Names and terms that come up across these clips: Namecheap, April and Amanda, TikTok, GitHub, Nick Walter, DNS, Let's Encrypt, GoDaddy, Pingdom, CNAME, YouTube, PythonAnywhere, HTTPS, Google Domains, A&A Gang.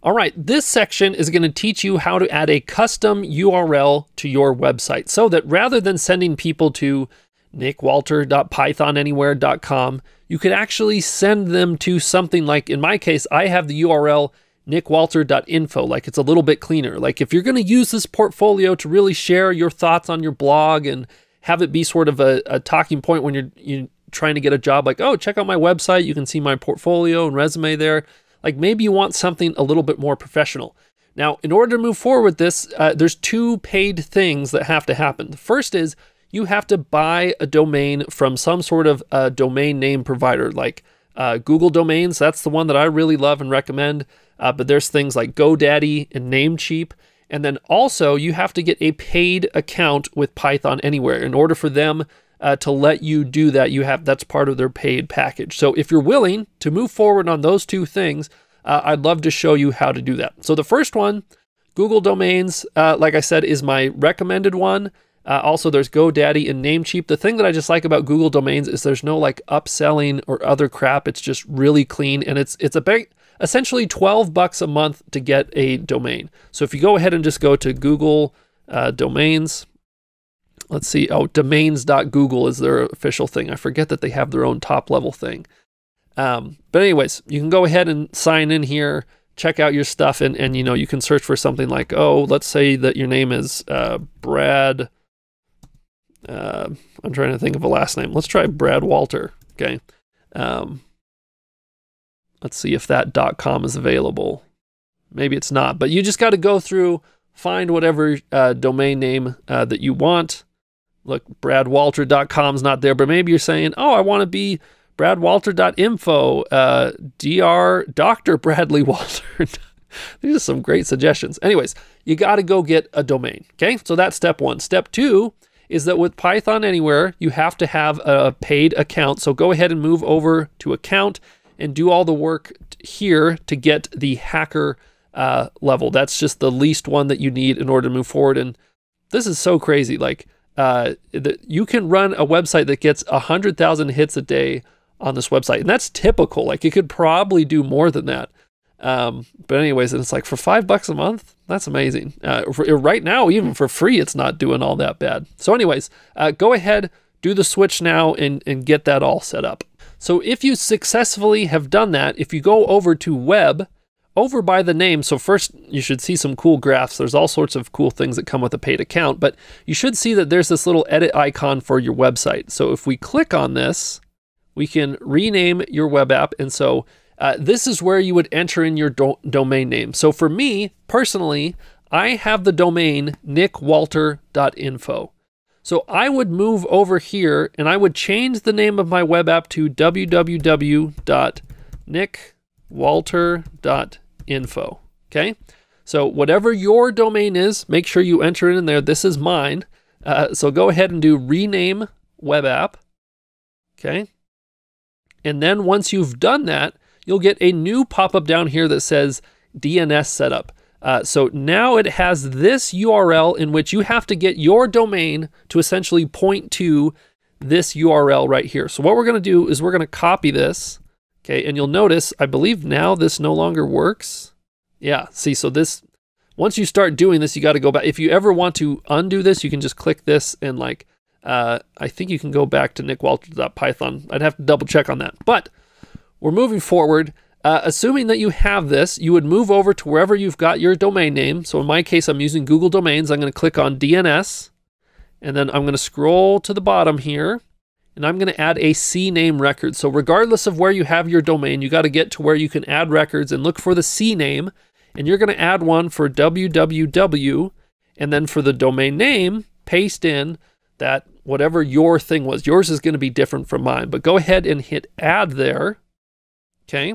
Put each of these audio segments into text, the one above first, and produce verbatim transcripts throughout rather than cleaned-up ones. All right, this section is going to teach you how to add a custom U R L to your website so that rather than sending people to nick walter dot python anywhere dot com, you could actually send them to something like, in my case, I have the U R L nick walter dot info. Like, it's a little bit cleaner. Like, if you're going to use this portfolio to really share your thoughts on your blog and have it be sort of a, a talking point when you're, you're trying to get a job, like, oh, check out my website, you can see my portfolio and resume there. Like, maybe you want something a little bit more professional. Now, in order to move forward with this, uh, there's two paid things that have to happen. The first is you have to buy a domain from some sort of uh, domain name provider, like uh, Google Domains. That's the one that I really love and recommend. Uh, but there's things like GoDaddy and Namecheap. And then also you have to get a paid account with PythonAnywhere. In order for them Uh, to let you do that, you have that's part of their paid package. So if you're willing to move forward on those two things, uh, I'd love to show you how to do that. So the first one, Google Domains, uh, like I said, is my recommended one. Uh, also, there's GoDaddy and Namecheap. The thing that I just like about Google Domains is there's no like upselling or other crap. It's just really clean, and it's it's about essentially twelve bucks a month to get a domain. So if you go ahead and just go to Google uh, Domains. Let's see, oh, domains dot google is their official thing. I forget that they have their own top level thing. Um, but anyways, you can go ahead and sign in here, check out your stuff, and, and you know, you can search for something like, oh, let's say that your name is uh, Brad. Uh, I'm trying to think of a last name. Let's try Brad Walter, okay? Um, let's see if that .com is available. Maybe it's not, but you just got to go through, find whatever uh, domain name uh, that you want. Look, brad walter dot com is not there, but maybe you're saying, oh, I want to be brad walter dot info, uh, dr. Doctor Bradley Walter. These are some great suggestions. Anyways, you got to go get a domain, okay? So that's step one. Step two is that with PythonAnywhere, you have to have a paid account. So go ahead and move over to account and do all the work here to get the hacker uh, level. That's just the least one that you need in order to move forward. And this is so crazy. Like, Uh, the, you can run a website that gets one hundred thousand hits a day on this website. And that's typical. Like, it could probably do more than that. Um, but anyways, and it's like for five bucks a month, that's amazing. Uh, for, right now, even for free, it's not doing all that bad. So anyways, uh, go ahead, do the switch now and, and get that all set up. So if you successfully have done that, if you go over to web, over by the name, so first you should see some cool graphs. There's all sorts of cool things that come with a paid account, but you should see that there's this little edit icon for your website. So if we click on this, we can rename your web app. And so uh, this is where you would enter in your do domain name. So for me personally, I have the domain nick walter dot info. So I would move over here and I would change the name of my web app to w w w dot nick walter dot info. Okay, so whatever your domain is, make sure you enter it in there. This is mine. Uh, so go ahead and do rename web app. Okay, and then once you've done that, you'll get a new pop-up down here that says D N S setup. Uh, so now it has this U R L in which you have to get your domain to essentially point to this U R L right here. So what we're going to do is we're going to copy this. Okay, and you'll notice, I believe now this no longer works. Yeah, see, so this, once you start doing this, you got to go back. If you ever want to undo this, you can just click this and like, uh, I think you can go back to nick walter dot python. I'd have to double check on that. But we're moving forward. Uh, assuming that you have this, you would move over to wherever you've got your domain name. So in my case, I'm using Google Domains. I'm going to click on D N S, and then I'm going to scroll to the bottom here. And I'm going to add a C name record. So regardless of where you have your domain, you got to get to where you can add records and look for the C name. And you're going to add one for w w w. And then for the domain name, paste in that whatever your thing was. Yours is going to be different from mine. But go ahead and hit add there. Okay.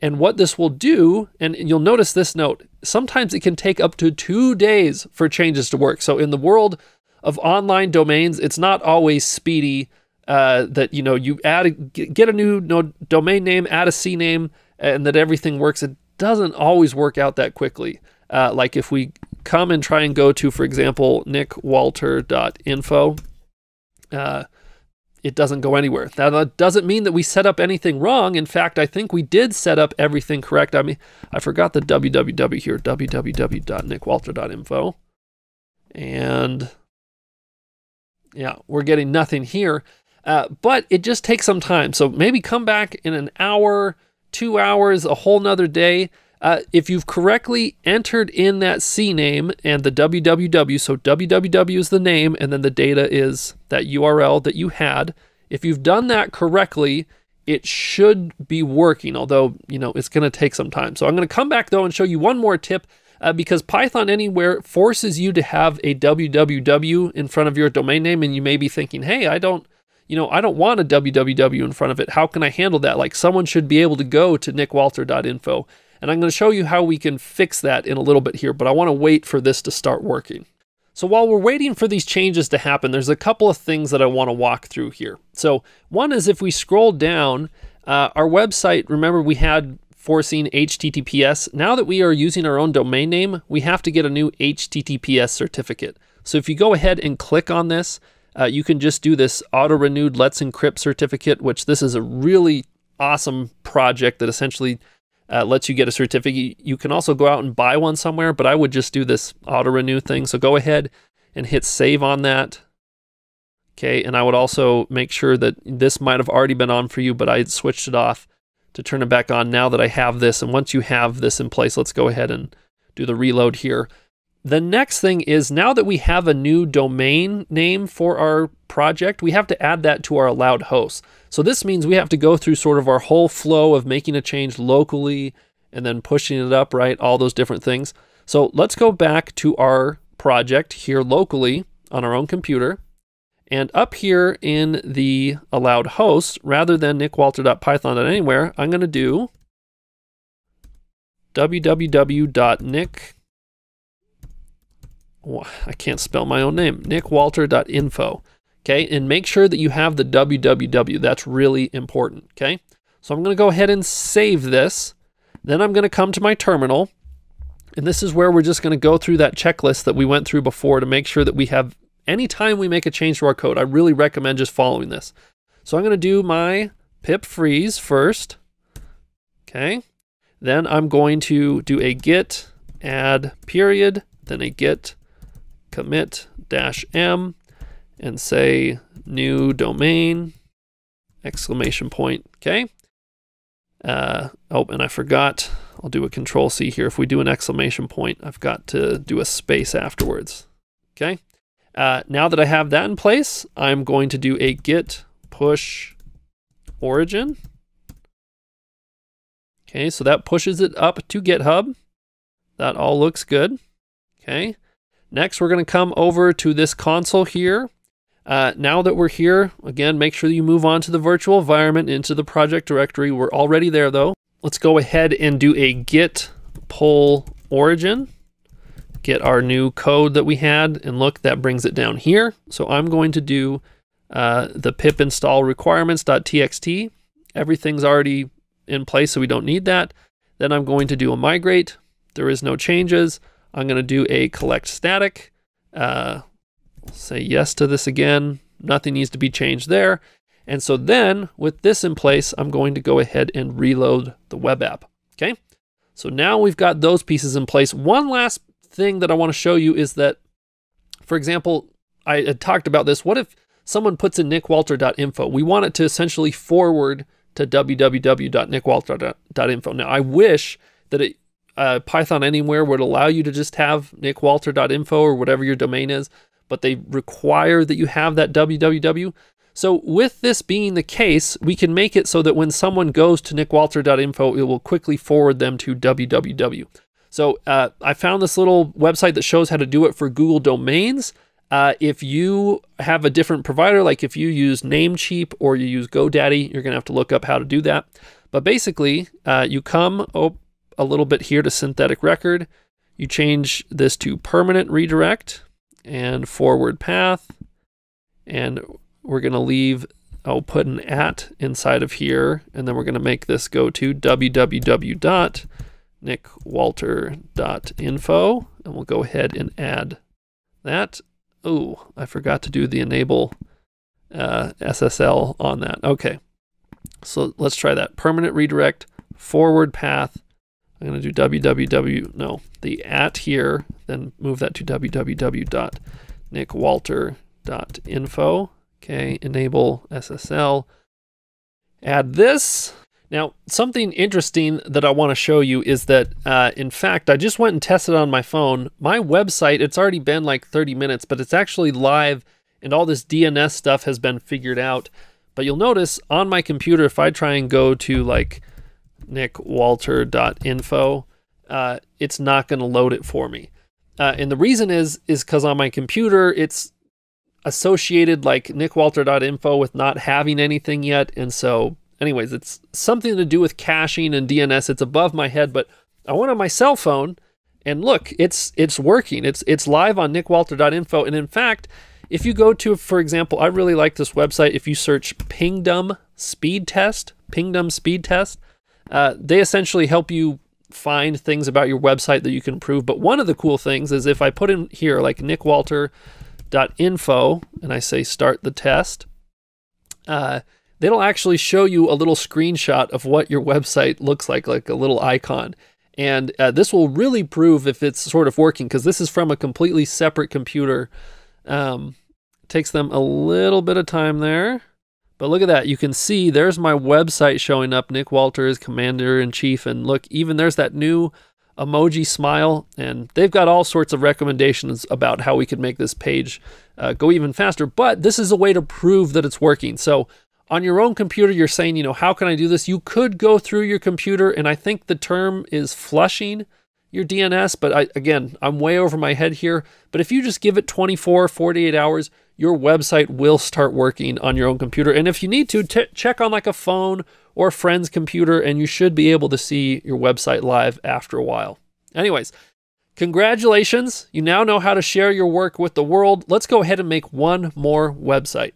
And what this will do, and you'll notice this note, sometimes it can take up to two days for changes to work. So in the world of online domains, it's not always speedy. Uh, that, you know, you add a, get a new no, domain name, add a C name, and that everything works. It doesn't always work out that quickly. Uh, like if we come and try and go to, for example, nick walter dot info, uh, it doesn't go anywhere. Now, that doesn't mean that we set up anything wrong. In fact, I think we did set up everything correct. I mean, I forgot the www here, www dot nick walter dot info. And yeah, we're getting nothing here, uh, but it just takes some time. So maybe come back in an hour, two hours, a whole nother day. Uh, if you've correctly entered in that C name and the www, so www is the name and then the data is that U R L that you had. If you've done that correctly, it should be working, although, you know, it's going to take some time. So I'm going to come back, though, and show you one more tip uh, because PythonAnywhere forces you to have a www in front of your domain name, and you may be thinking, hey, I don't, you know, I don't want a www in front of it. How can I handle that? Like, someone should be able to go to nick walter dot info. And I'm going to show you how we can fix that in a little bit here, but I want to wait for this to start working. So while we're waiting for these changes to happen, there's a couple of things that I want to walk through here. So one is, if we scroll down, uh, our website, remember we had forcing H T T P S. Now that we are using our own domain name, we have to get a new H T T P S certificate. So if you go ahead and click on this, uh, you can just do this auto-renewed Let's Encrypt certificate, which this is a really awesome project that essentially Uh, lets you get a certificate. You can also go out and buy one somewhere, but I would just do this auto renew thing. So go ahead and hit save on that. Okay, and I would also make sure that this might have already been on for you, but I had switched it off to turn it back on now that I have this. And once you have this in place, let's go ahead and do the reload here. The next thing is, now that we have a new domain name for our project, we have to add that to our allowed hosts. So this means we have to go through sort of our whole flow of making a change locally and then pushing it up, right? All those different things. So let's go back to our project here locally on our own computer. And up here in the allowed hosts, rather than nick walter dot python dot anywhere, I'm going to do www dot nick walter dot python dot anywhere. I can't spell my own name, nick walter dot info, okay? And make sure that you have the www. That's really important, okay? So I'm going to go ahead and save this. Then I'm going to come to my terminal, and this is where we're just going to go through that checklist that we went through before to make sure that we have, anytime we make a change to our code, I really recommend just following this. So I'm going to do my pip freeze first, okay? Then I'm going to do a git add period, then a git commit dash m, and say new domain exclamation point, okay? Uh, oh, and I forgot, I'll do a control C here. If we do an exclamation point, I've got to do a space afterwards, okay? Uh, now that I have that in place, I'm going to do a git push origin. Okay, so that pushes it up to GitHub. That all looks good, okay? Next, we're going to come over to this console here. Uh, now that we're here, again, make sure that you move on to the virtual environment, into the project directory. We're already there, though. Let's go ahead and do a git pull origin, get our new code that we had, and look, that brings it down here. So I'm going to do uh, the pip install requirements dot t x t. Everything's already in place, so we don't need that. Then I'm going to do a migrate. There is no changes. I'm going to do a collect static, uh, say yes to this again. Nothing needs to be changed there. And so then with this in place, I'm going to go ahead and reload the web app. Okay. So now we've got those pieces in place. One last thing that I want to show you is that, for example, I had talked about this. What if someone puts in nick walter dot info? We want it to essentially forward to www dot nick walter dot info. Now I wish that it, Uh, PythonAnywhere would allow you to just have nick walter dot info or whatever your domain is, but they require that you have that www. So with this being the case, we can make it so that when someone goes to nick walter dot info, it will quickly forward them to www. So uh, I found this little website that shows how to do it for Google Domains. Uh, if you have a different provider, like if you use Namecheap or you use GoDaddy, you're going to have to look up how to do that. But basically, uh, you come oh, a little bit here to synthetic record. You change this to permanent redirect and forward path. And we're going to leave, I'll put an at inside of here. And then we're going to make this go to www dot nick walter dot info. And we'll go ahead and add that. Oh, I forgot to do the enable uh, S S L on that. Okay, so let's try that. Permanent redirect, forward path. I'm going to do www, no, the at here, then move that to www dot nick walter dot info. Okay, enable S S L. Add this. Now, something interesting that I want to show you is that, uh, in fact, I just went and tested on my phone. My website, it's already been like thirty minutes, but it's actually live, and all this D N S stuff has been figured out. But you'll notice on my computer, if I try and go to like nick walter dot info, uh, it's not going to load it for me. Uh, and the reason is, is because on my computer, it's associated like nick walter dot info with not having anything yet, and so... anyways, it's something to do with caching and D N S. It's above my head, but I went on my cell phone and look, it's it's working. It's it's live on nick walter dot info. And in fact, if you go to, for example, I really like this website. If you search Pingdom Speed Test, Pingdom Speed Test, uh, they essentially help you find things about your website that you can improve. But one of the cool things is if I put in here like nick walter dot info and I say start the test, uh, they'll actually show you a little screenshot of what your website looks like, like a little icon. And uh, this will really prove if it's sort of working, because this is from a completely separate computer. Um, takes them a little bit of time there. But look at that. You can see there's my website showing up. Nick Walter is commander-in-chief. And look, even there's that new emoji smile. And they've got all sorts of recommendations about how we could make this page uh, go even faster. But this is a way to prove that it's working. So on your own computer, you're saying, you know, how can I do this? You could go through your computer, and I think the term is flushing your D N S, but I, again, I'm way over my head here. But if you just give it twenty-four, forty-eight hours, your website will start working on your own computer. And if you need to, t- check on like a phone or a friend's computer, and you should be able to see your website live after a while. Anyways, congratulations. You now know how to share your work with the world. Let's go ahead and make one more website.